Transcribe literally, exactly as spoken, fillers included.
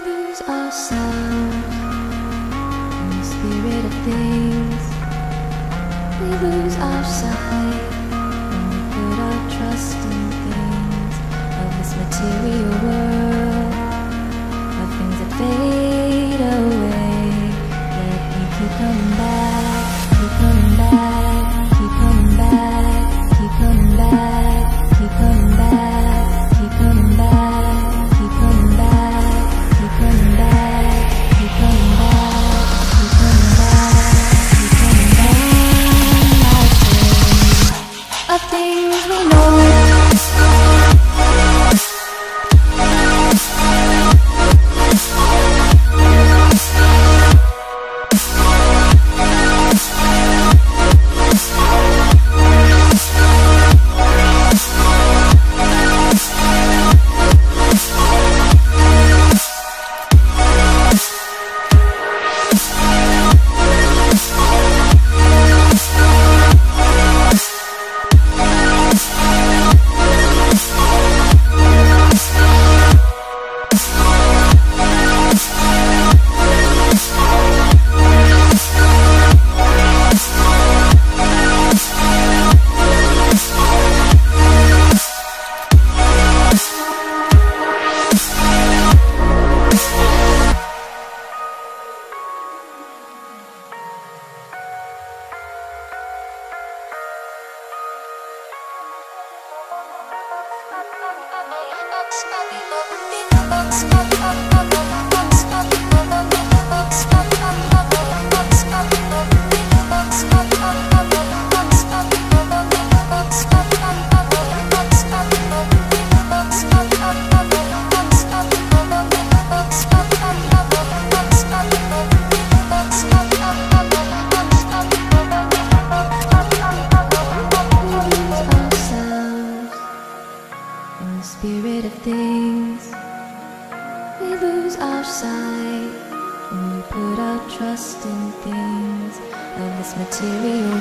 lose ourselves in the spirit of things. We lose our sight when we put our trust in things of this material world, of things that fade away. Yet we keep coming back, keep coming back, keep coming back, keep coming back, keep coming back, keep coming back. Things we know. Material